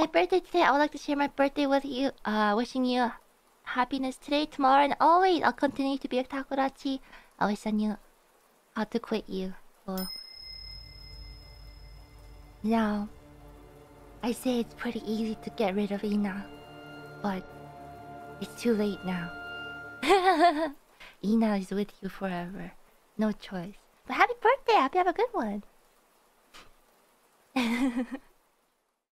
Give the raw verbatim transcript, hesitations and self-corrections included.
my birthday today. I would like to share my birthday with you. Uh, wishing you happiness today, tomorrow, and always. I'll continue to be a Takorachi. I wish I knew how to quit you. Or... Now, I say it's pretty easy to get rid of Ina, but it's too late now. Ina is with you forever. No choice. But happy birthday! I hope you have a good one.